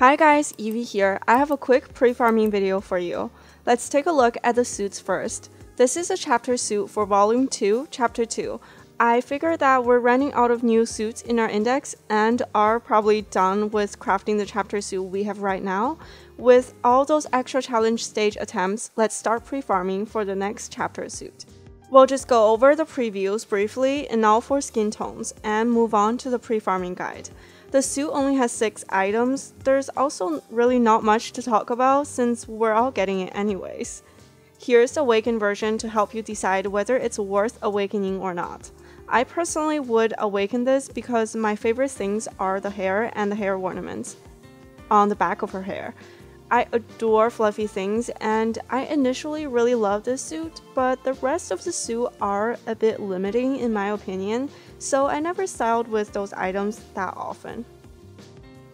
Hi guys, Evie here. I have a quick pre-farming video for you. Let's take a look at the suits first. This is a chapter suit for volume 2, chapter 2. I figured that we're running out of new suits in our index and are probably done with crafting the chapter suit we have right now. With all those extra challenge stage attempts, let's start pre-farming for the next chapter suit. We'll just go over the previews briefly in all 4 skin tones and move on to the pre-farming guide. The suit only has 6 items. There's also really not much to talk about since we're all getting it anyways. Here's the awakened version to help you decide whether it's worth awakening or not. I personally would awaken this because my favorite things are the hair and the hair ornaments on the back of her hair. I adore fluffy things and I initially really loved this suit, but the rest of the suit are a bit limiting in my opinion, so I never styled with those items that often.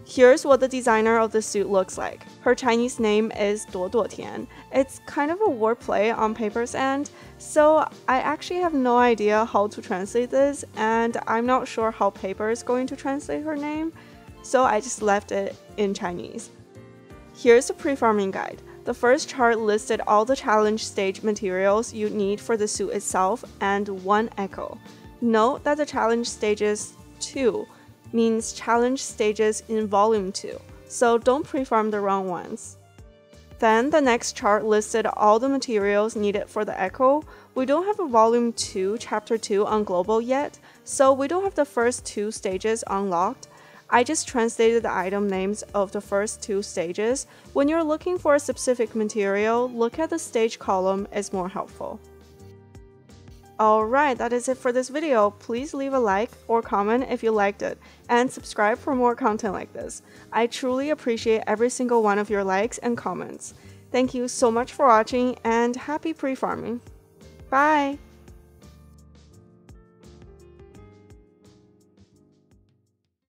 Here's what the designer of the suit looks like. Her Chinese name is Duoduo Tian. It's kind of a word play on paper's end, so I actually have no idea how to translate this, and I'm not sure how paper is going to translate her name, so I just left it in Chinese. Here's the pre-farming guide. The first chart listed all the challenge stage materials you need for the suit itself and 1 echo. Note that the challenge stages 2. Means challenge stages in volume 2, so don't pre-farm the wrong ones. Then the next chart listed all the materials needed for the echo. We don't have a volume 2 chapter 2 on global yet, so we don't have the first 2 stages unlocked. I just translated the item names of the first 2 stages. When you're looking for a specific material, look at the stage column, it's more helpful. Alright, that is it for this video. Please leave a like or comment if you liked it, and subscribe for more content like this. I truly appreciate every single one of your likes and comments. Thank you so much for watching and happy pre-farming. Bye!